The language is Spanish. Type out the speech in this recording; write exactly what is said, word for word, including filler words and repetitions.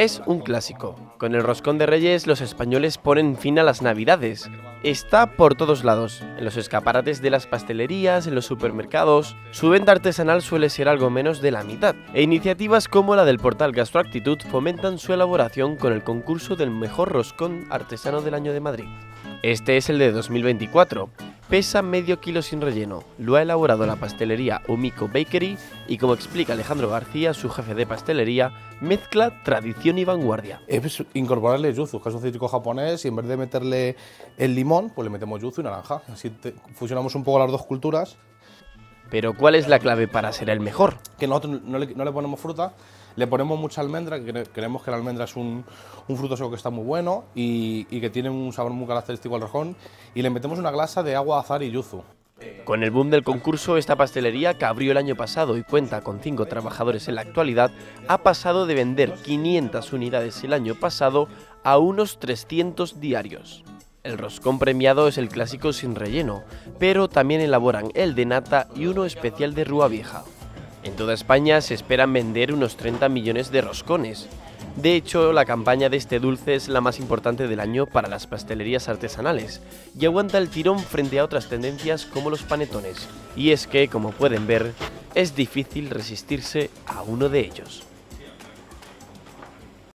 Es un clásico. Con el roscón de Reyes los españoles ponen fin a las Navidades. Está por todos lados, en los escaparates de las pastelerías, en los supermercados. Su venta artesanal suele ser algo menos de la mitad, e iniciativas como la del portal Gastroactitud fomentan su elaboración con el concurso del mejor roscón artesano del año de Madrid. Este es el de dos mil veinticuatro. Pesa medio kilo sin relleno, lo ha elaborado la pastelería Umiko Bakery y, como explica Alejandro García, su jefe de pastelería, mezcla tradición y vanguardia. Es incorporarle yuzu, que es un cítrico japonés, y en vez de meterle el limón, pues le metemos yuzu y naranja. Así te, fusionamos un poco las dos culturas. Pero ¿cuál es la clave para ser el mejor? Que nosotros no le, no le ponemos fruta, le ponemos mucha almendra, que creemos que la almendra es un, un fruto seco que está muy bueno y, y que tiene un sabor muy característico al roscón, y le metemos una glasa de agua azahar y yuzu. Con el boom del concurso, esta pastelería, que abrió el año pasado y cuenta con cinco trabajadores en la actualidad, ha pasado de vender quinientas unidades el año pasado a unos trescientos diarios. El roscón premiado es el clásico sin relleno, pero también elaboran el de nata y uno especial de Rúa Vieja. En toda España se esperan vender unos treinta millones de roscones. De hecho, la campaña de este dulce es la más importante del año para las pastelerías artesanales y aguanta el tirón frente a otras tendencias como los panetones. Y es que, como pueden ver, es difícil resistirse a uno de ellos.